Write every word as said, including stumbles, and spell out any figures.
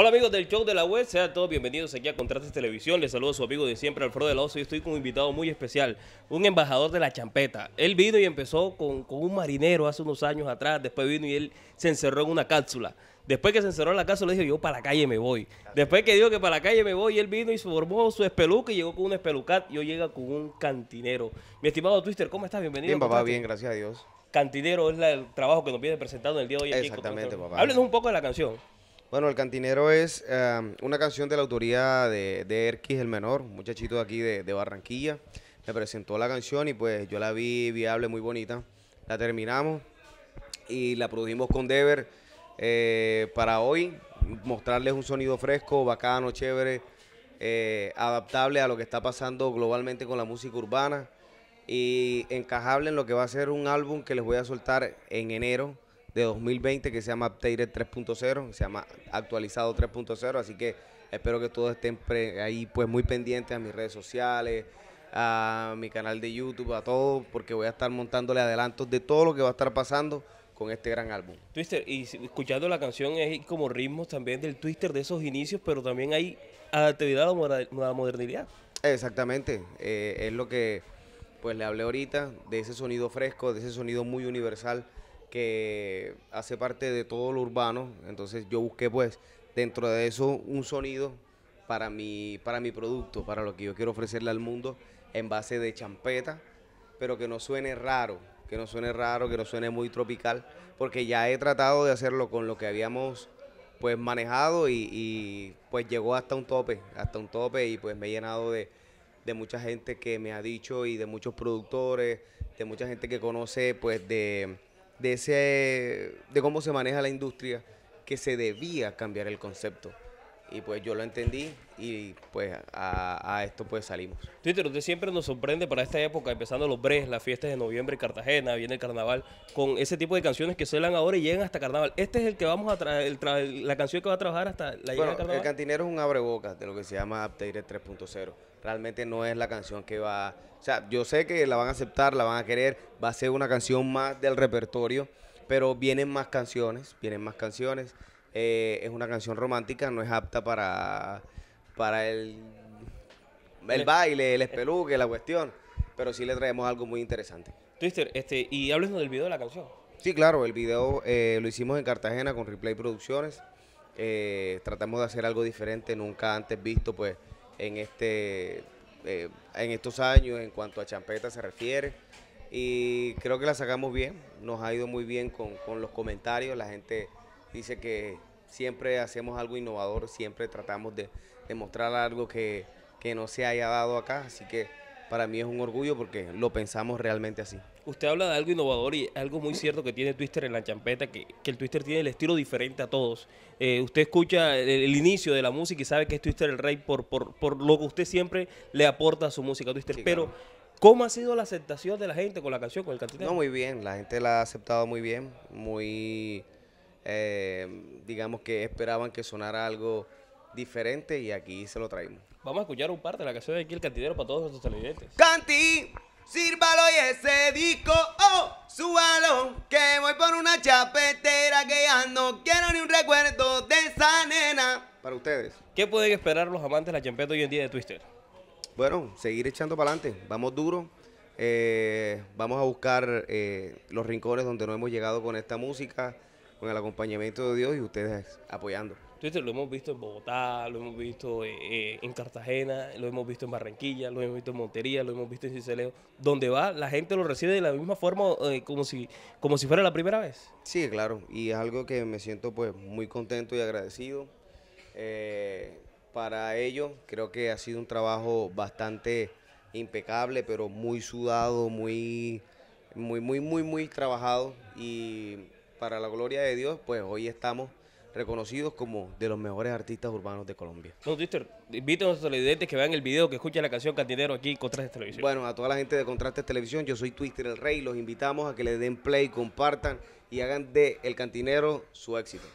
Hola amigos del show de la web, sean todos bienvenidos aquí a Contrastes Televisión. Les saludo a su amigo de siempre, Alfredo Del Oso, y estoy con un invitado muy especial, un embajador de la champeta. Él vino y empezó con, con un marinero hace unos años atrás, después vino y él se encerró en una cápsula. Después que se encerró en la cápsula, le dijo, yo para la calle me voy. Después que dijo que para la calle me voy, él vino y formó su espeluca y llegó con un espelucat y hoy llega con un cantinero. Mi estimado Twister, ¿cómo estás? Bienvenido. Bien, papá, bien, gracias a Dios. Cantinero es la, el trabajo que nos viene presentando el día de hoy. Aquí exactamente, papá. Háblenos un poco de la canción. Bueno, El Cantinero es um, una canción de la autoría de, de Erquis el Menor, un muchachito de aquí de, de Barranquilla. Me presentó la canción y pues yo la vi viable, muy bonita. La terminamos y la produjimos con Dever eh, para hoy, mostrarles un sonido fresco, bacano, chévere, eh, adaptable a lo que está pasando globalmente con la música urbana y encajable en lo que va a ser un álbum que les voy a soltar en enero de dos mil veinte, que se llama Update tres punto cero, se llama Actualizado tres punto cero, así que espero que todos estén pre ahí pues muy pendientes a mis redes sociales, a mi canal de YouTube, a todo, porque voy a estar montándole adelantos de todo lo que va a estar pasando con este gran álbum. Twister, y escuchando la canción es como ritmos también del Twister de esos inicios, pero también hay adaptabilidad a la modernidad. Exactamente, eh, es lo que pues le hablé ahorita, de ese sonido fresco, de ese sonido muy universal, que hace parte de todo lo urbano. Entonces yo busqué pues dentro de eso un sonido para mi, para mi producto, para lo que yo quiero ofrecerle al mundo en base de champeta, pero que no suene raro, que no suene raro, que no suene muy tropical, porque ya he tratado de hacerlo con lo que habíamos pues manejado y, y pues llegó hasta un tope, hasta un tope y pues me he llenado de, de mucha gente que me ha dicho y de muchos productores, de mucha gente que conoce pues de... De, ese, de cómo se maneja la industria, que se debía cambiar el concepto. Y pues yo lo entendí y pues a, a esto pues salimos. Twitter, usted siempre nos sorprende para esta época, empezando los breves, las fiestas de noviembre en Cartagena, viene el carnaval, con ese tipo de canciones que suelan ahora y llegan hasta carnaval. Este es el que vamos a traer, tra la canción que va a trabajar hasta la llegada bueno, carnaval. El Cantinero es un abrebocas de lo que se llama Update tres punto cero. Realmente no es la canción que va... O sea, yo sé que la van a aceptar, la van a querer, va a ser una canción más del repertorio, pero vienen más canciones, vienen más canciones. Eh, es una canción romántica, no es apta para, para el, el baile, el espeluque, la cuestión, pero sí le traemos algo muy interesante. Twister, este, y háblenos del video de la canción. Sí, claro, el video eh, lo hicimos en Cartagena con Replay Producciones. Eh, tratamos de hacer algo diferente, nunca antes visto pues en, este, eh, en estos años en cuanto a champeta se refiere. Y creo que la sacamos bien, nos ha ido muy bien con, con los comentarios, la gente... Dice que siempre hacemos algo innovador, siempre tratamos de, de mostrar algo que, que no se haya dado acá, así que para mí es un orgullo porque lo pensamos realmente así. Usted habla de algo innovador y algo muy cierto que tiene Twister en la champeta, que, que el Twister tiene el estilo diferente a todos. Eh, usted escucha el, el inicio de la música y sabe que es Twister el Rey por, por, por lo que usted siempre le aporta a su música, Twister, sí, pero... Claro. ¿Cómo ha sido la aceptación de la gente con la canción, con El Cantinero? No, muy bien, la gente la ha aceptado muy bien, muy... Eh, digamos que esperaban que sonara algo diferente y aquí se lo traímos. Vamos a escuchar un par de la canción de aquí El Cantinero para todos nuestros televidentes. Canti, sírvalo y ese disco, oh, súbalo, que voy por una chapetera que ya no quiero ni un recuerdo de esa nena. Para ustedes. ¿Qué pueden esperar los amantes de la champeta hoy en día de Twister? Bueno, seguir echando para adelante, vamos duro, eh, vamos a buscar eh, los rincones donde no hemos llegado con esta música, con el acompañamiento de Dios y ustedes apoyando. Twitter lo hemos visto en Bogotá, lo hemos visto eh, en Cartagena, lo hemos visto en Barranquilla, lo hemos visto en Montería, lo hemos visto en Sincelejo. Donde va, la gente lo recibe de la misma forma eh, como, si, como si fuera la primera vez. Sí, claro, y es algo que me siento pues muy contento y agradecido. Eh, para ello creo que ha sido un trabajo bastante impecable, pero muy sudado, muy, muy, muy, muy, muy trabajado y... Para la gloria de Dios, pues hoy estamos reconocidos como de los mejores artistas urbanos de Colombia. No, Twister, invito a nuestros televidentes que vean el video, que escuchen la canción Cantinero aquí en Contrastes Televisión. Bueno, a toda la gente de Contrastes Televisión, yo soy Twister el Rey, los invitamos a que le den play, compartan y hagan de El Cantinero su éxito.